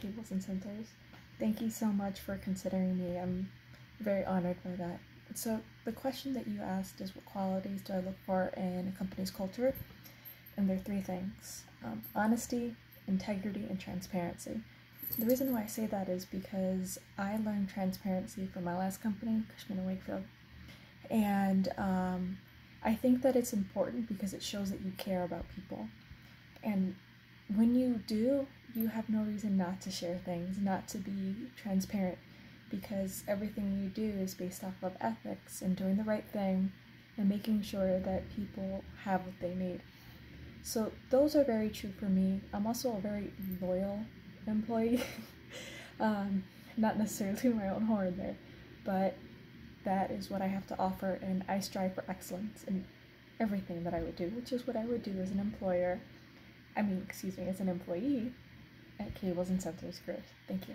Cables and Sensors. Thank you so much for considering me. I'm very honored by that. So the question that you asked is, what qualities do I look for in a company's culture? And there are three things: honesty, integrity, and transparency. The reason why I say that is because I learned transparency from my last company, Cushman and Wakefield. And I think that it's important because it shows that you care about people. And when you do, you have no reason not to share things, not to be transparent, because everything you do is based off of ethics and doing the right thing and making sure that people have what they need. So those are very true for me. I'm also a very loyal employee. Not necessarily my own horn there, but that is what I have to offer, and I strive for excellence in everything that I would do, which is what I would do as an employee at Cables and Sensors Group. Thank you.